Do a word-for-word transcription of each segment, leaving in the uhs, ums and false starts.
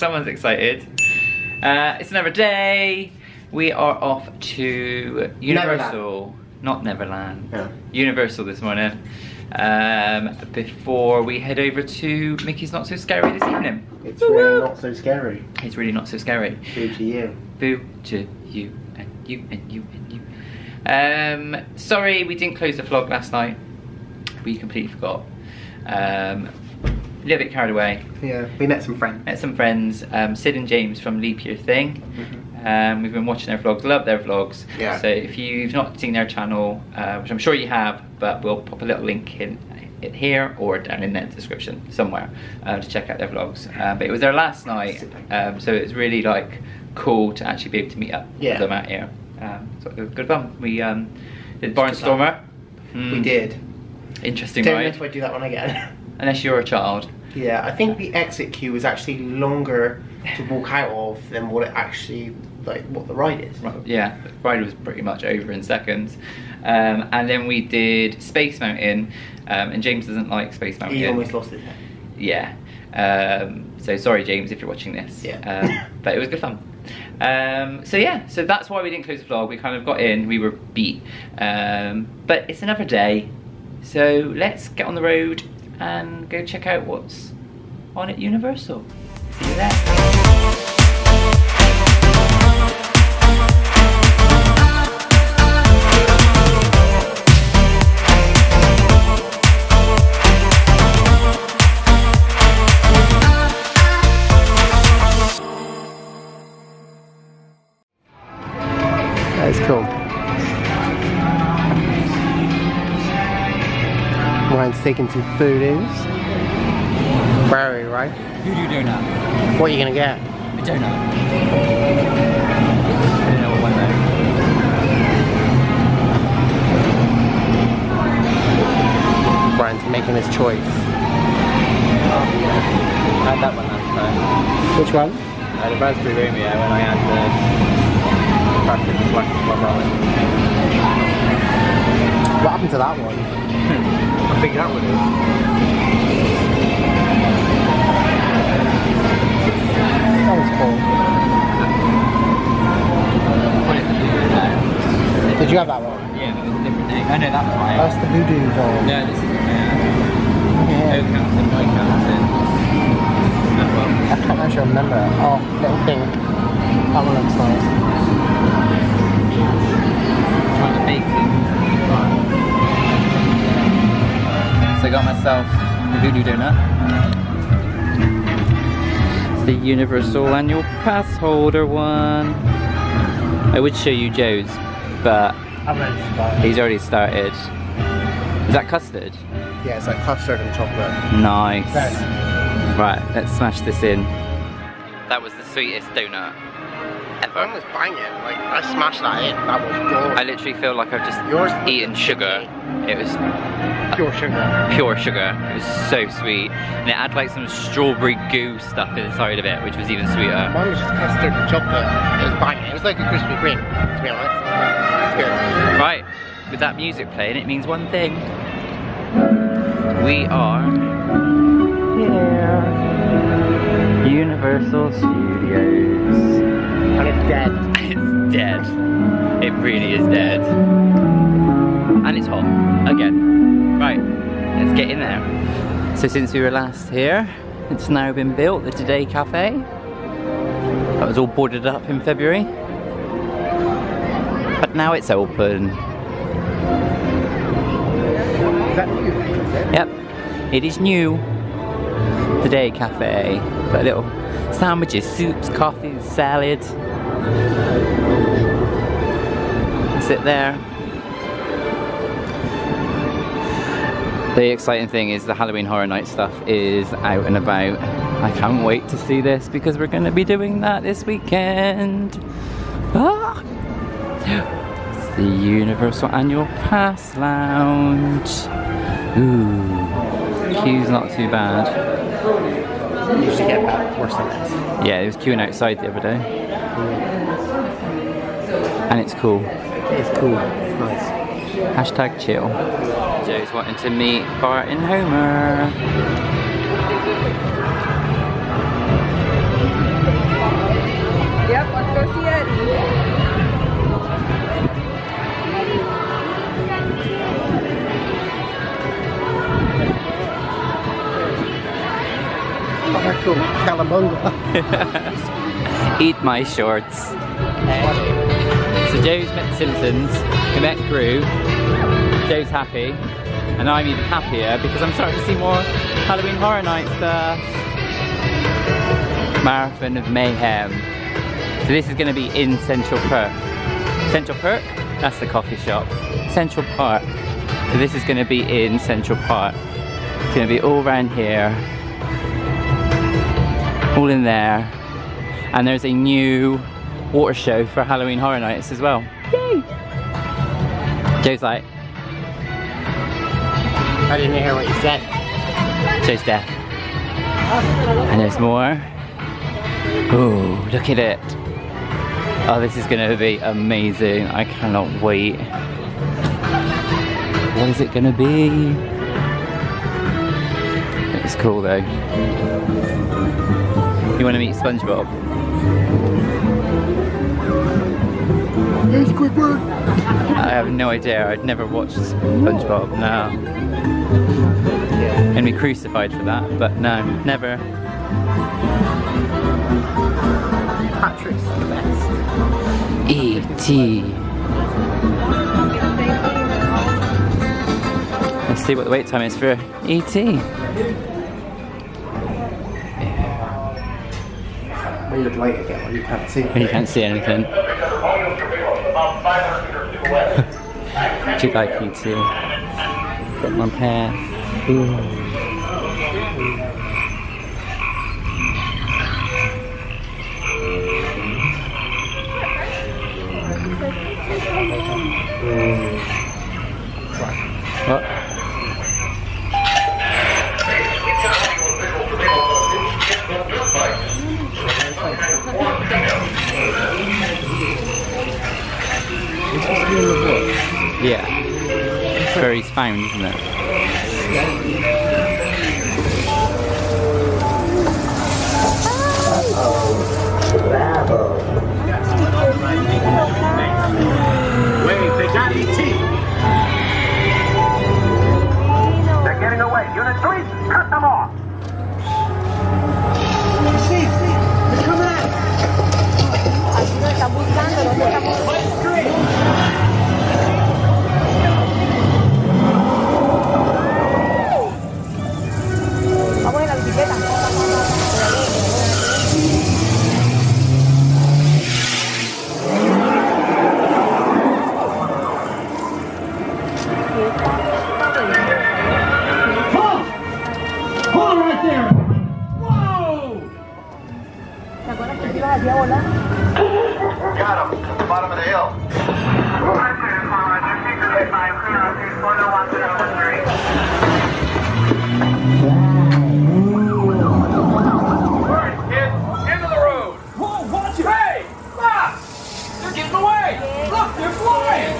Someone's excited. Uh, it's another day. We are off to Universal. Neverland. Not Neverland. No. Universal this morning. Um, before we head over to Mickey's Not So Scary this evening. It's really not so scary. It's really not so scary. Boo to you. Boo to you and you and you and you. Um, sorry we didn't close the vlog last night. We completely forgot. Um, a little bit carried away. Yeah, we met some friends. Met some friends, um, Sid and James from Leap Your Thing. Mm-hmm. Um, we've been watching their vlogs, love their vlogs. Yeah. So if you've not seen their channel, uh, which I'm sure you have, but we'll pop a little link in it here or down in the description somewhere uh, to check out their vlogs. Uh, but it was their last night, um, so it was really like cool to actually be able to meet up yeah. with them out here. Um, so it was good fun. We um, did Barnstormer. Mm. We did. Interesting ride. Don't know if I do that one again. Unless you're a child. Yeah, I think the exit queue is actually longer to walk out of than what it actually, like what the ride is. Right, yeah, the ride was pretty much over in seconds. Um, and then we did Space Mountain, um, and James doesn't like Space Mountain. He almost lost it. Yeah, um, so sorry James if you're watching this. Yeah. Um, but it was good fun. Um, so yeah, so that's why we didn't close the vlog. We kind of got in, we were beat. Um, but it's another day, so let's get on the road and go check out what's on at Universal. See you there. That is cool. Ryan's taking some food in. Brownie, right? Voodoo Doughnut. What are you gonna get? A doughnut. I don't know what one though. Brian's making his choice. Oh, yeah. I had that one last time. Which one? Uh, the raspberry Romeo and I had the crackers black one rolling. What happened to that one? I think that one is. That was cool. Did you have that one? Yeah, but it was a different name. I know that was mine. That's the voodoo doll. No, this is the yeah. No counts in, no counts in. That one. I can't actually remember. Oh, little thing. That one looks nice. I'm trying to bake things. So I got myself the voodoo doughnut. The Universal Annual Pass holder one. I would show you Joe's, but he's already started. Is that custard? Yeah, it's like custard and chocolate. Nice. nice. Right, let's smash this in. That was the sweetest donut ever. Mine was banging. Like I smashed that in. That was good. I literally feel like I've just Yours eaten sugar. It was. Pure sugar. Pure sugar. It was so sweet. And it had like some strawberry goo stuff inside of it, which was even sweeter. Mine was just custard and chocolate. It was banging. It was like a Krispy Kreme, to be honest. It's good. Right, with that music playing, it means one thing. We are here. Universal Studios. And it's dead. It's dead. It really is dead. And it's hot. Again. Right, let's get in there. So since we were last here, it's now been built, the Today Cafe. That was all boarded up in February. But now it's open. Is that new? Yep, it is new. Today Cafe. Got little sandwiches, soups, coffee, salad. Sit there. The exciting thing is the Halloween Horror Night stuff is out and about. I can't wait to see this because we're going to be doing that this weekend. Ah! It's the Universal Annual Pass Lounge. Ooh, queue's not too bad. You usually get back worse than this. Yeah, it was queuing outside the other day. And it's cool. It's cool. It's nice. Hashtag chill. Joe's wanting to meet Bart and Homer. Calabunga. Eat my shorts. Hey. So Joe's met the Simpsons, we met Gru, Joe's happy, and I'm even happier because I'm starting to see more Halloween Horror Nights stuff. Marathon of Mayhem. So this is going to be in Central Park. Central Park? That's the coffee shop. Central Park. So this is going to be in Central Park. It's going to be all around here. All in there. And there's a new water show for Halloween Horror Nights as well. Yay! Joe's like... I didn't hear what you said. Joe's deaf. And there's more. Ooh, look at it. Oh, this is going to be amazing. I cannot wait. What is it going to be? It's cool though. You want to meet Spongebob? Hey, Squidward! I have no idea. I'd never watched Spongebob, no. And be crucified for that, but no, never. Patrick's the best. E T Let's see what the wait time is for E T When you're late again, when you can't see anything. You can't see anything. Do you like E T? Got my path. Ooh. What? Yeah. It's where he's found, isn't it? Wait, they got E T! Unit three, cut them off! See, see, they're coming out! Got him, at the bottom of the hill. Alright, kid, into the road. Whoa, watch it. Hey, stop! They're getting away. Look, they're flying.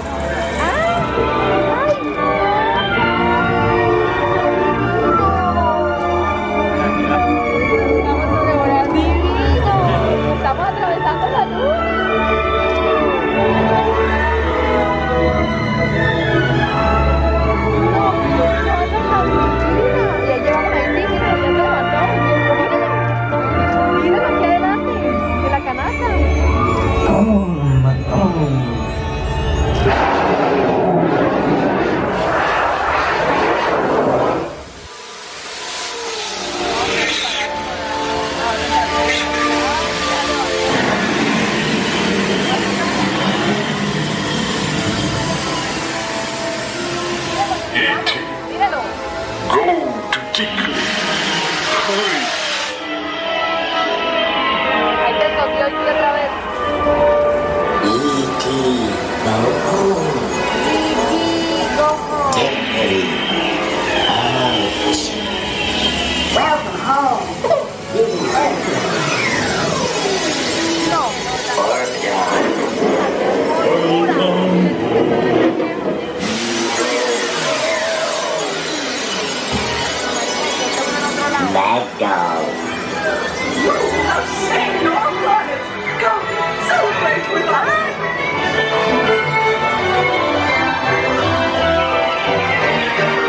Thank you.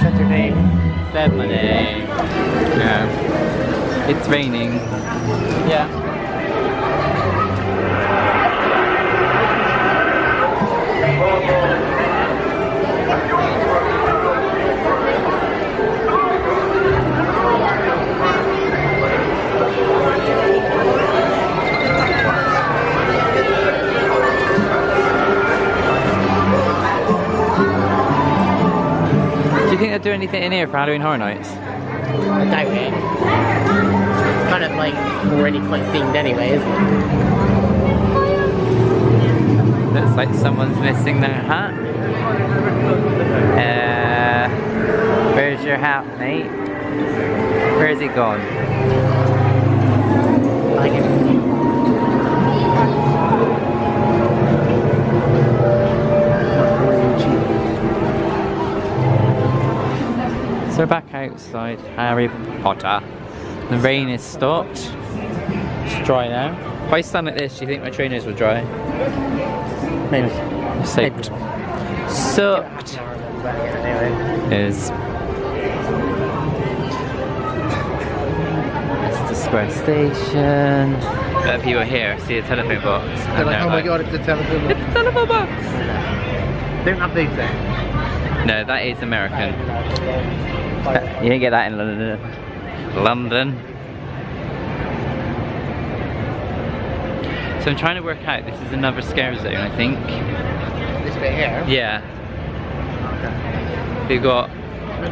Said your name. Said my name. Yeah. It's raining. Yeah. Do you think they'll do anything in here for Halloween Horror Nights? I doubt it. It's kind of like already quite themed anyway, isn't it? Looks like someone's missing their hat. Uh, where's your hat, mate? Where is it gone? I can So we're back outside Harry Potter. The rain has stopped. It's dry now. If I stand like this, do you think my trainers will dry? Maybe. Soaked. Maybe. Soaked. Is. It's the square station. But people here see a telephone box. They're like, oh my god, it's a telephone box. It's a telephone box! Don't have these there. No, that is American. You didn't get that in London. London. So I'm trying to work out, this is another scare zone, I think. This bit here? Yeah. Okay. You've got...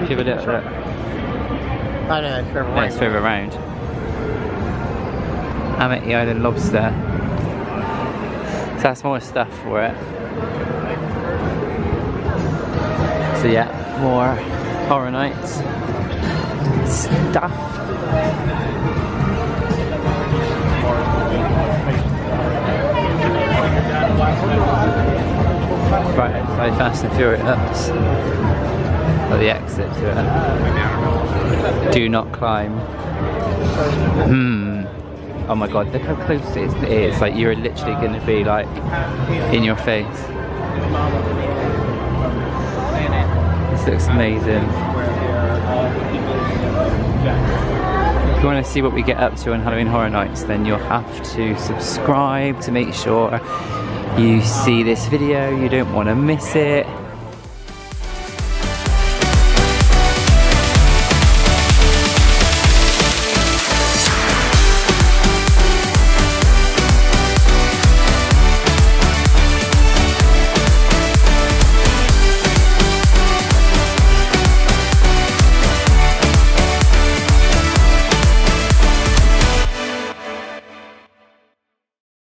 Give a little look. I know, it's further around. It's further around. Amity Island Lobster. So that's more stuff for it. So yeah, more... Horror Nights stuff. Right outside Fast and Furious, or the exit to it. Do not climb. Hmm. Oh my god, look how close it is. It is. Like you're literally going to be like in your face. This looks amazing. If you want to see what we get up to on Halloween Horror Nights, then you'll have to subscribe to make sure you see this video. You don't want to miss it.